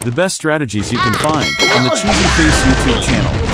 The best strategies you can find on the CheesyFace YouTube channel.